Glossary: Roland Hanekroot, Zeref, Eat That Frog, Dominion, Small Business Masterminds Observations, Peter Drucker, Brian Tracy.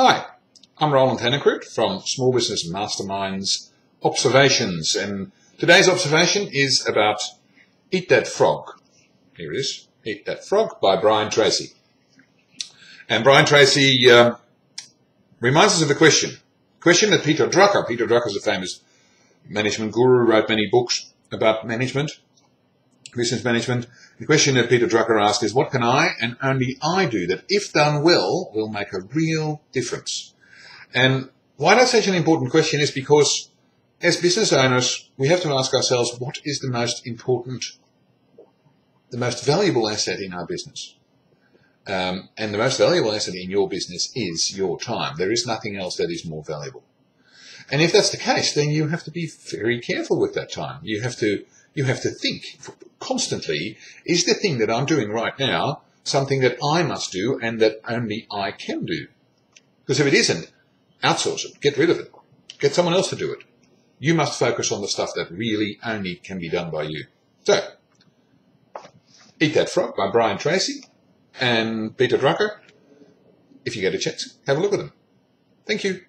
Hi, I'm Roland Hanekroot from Small Business Masterminds Observations, and today's observation is about Eat That Frog. Here it is, Eat That Frog by Brian Tracy. And Brian Tracy reminds us of the question that Peter Drucker is a famous management guru, wrote many books about management, business management. The question that Peter Drucker asked is, what can I and only I do that, if done well, will make a real difference? And why that's such an important question is because as business owners, we have to ask ourselves, what is the most important, the most valuable asset in our business? And the most valuable asset in your business is your time. There is nothing else that is more valuable. And if that's the case, then you have to be very careful with that time. You have to think constantly, is the thing that I'm doing right now something that I must do and that only I can do? Because if it isn't, outsource it, get rid of it, get someone else to do it. You must focus on the stuff that really only can be done by you. So, Eat That Frog by Brian Tracy and Peter Drucker. If you get a chance, have a look at them. Thank you.